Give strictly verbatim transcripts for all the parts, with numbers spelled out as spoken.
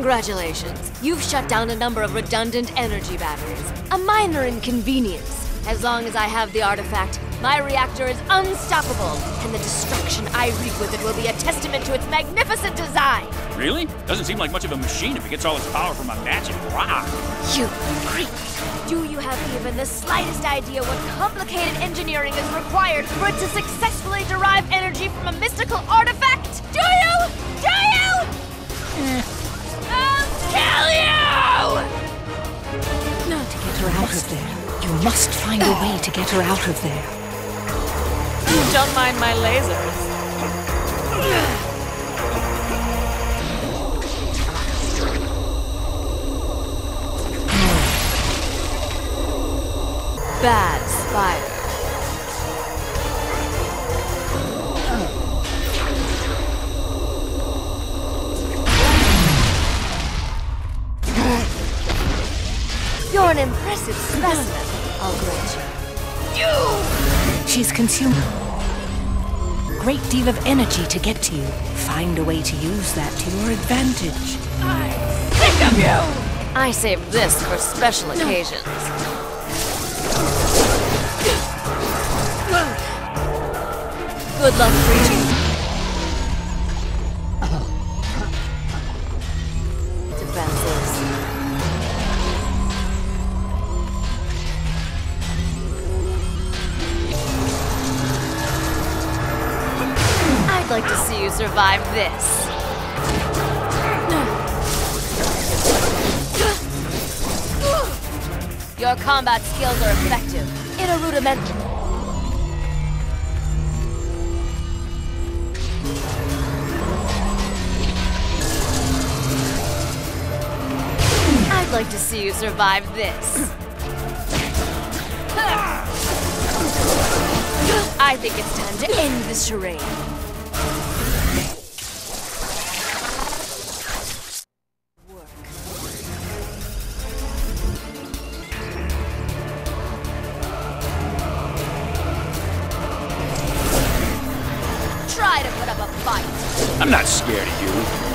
Congratulations. You've shut down a number of redundant energy batteries. A minor inconvenience. As long as I have the artifact, my reactor is unstoppable, and the destruction I wreak with it will be a testament to its magnificent design. Really? Doesn't seem like much of a machine if it gets all its power from a magic rock. You creep! Do you have even the slightest idea what complicated engineering is required for it to successfully derive energy from a mystical artifact? Do you? Do you? Eh. I'll kill you! Now to get her out of there, you must find a way to get her out of there. Don't mind my lasers. Bad spider. You're an impressive specimen, I'll grant you. You! She's consumed a great deal of energy to get to you. Find a way to use that to your advantage. I'm sick of you! I saved this for special occasions. Good luck reaching. Defenses. I'd like to see you survive this. Your combat skills are effective in a rudimentary. I'd like to see you survive this. I think it's time to end this charade. Work. Try to put up a fight. I'm not scared of you.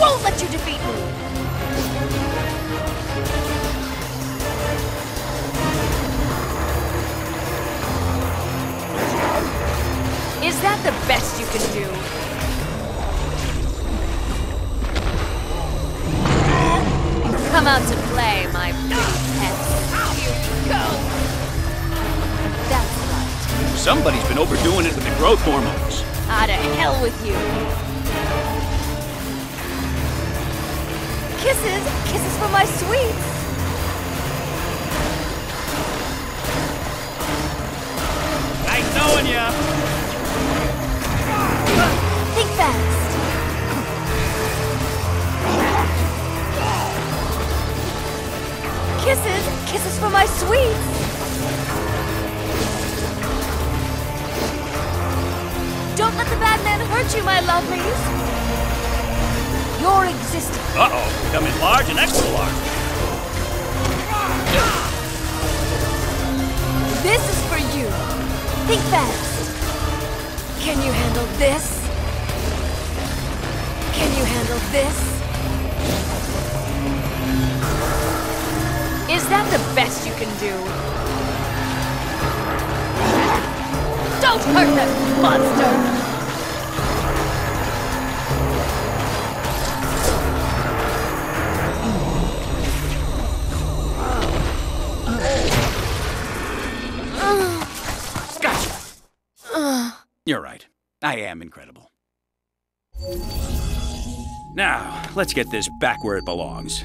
Won't let you defeat me! Is that the best you can do? Come out to play, my big pet. Here you go! That's right. Somebody's been overdoing it with the growth hormones. Ah, to hell with you. Kisses! Kisses for my sweets! Nice knowing ya! Think fast! Kisses! Kisses for my sweets! Don't let the bad man hurt you, my lovelies! Your existence. Uh-oh, becoming large and extra large. This is for you. Think fast. Can you handle this? Can you handle this? Is that the best you can do? Don't hurt that monster! You're right. I am incredible. Now, let's get this back where it belongs.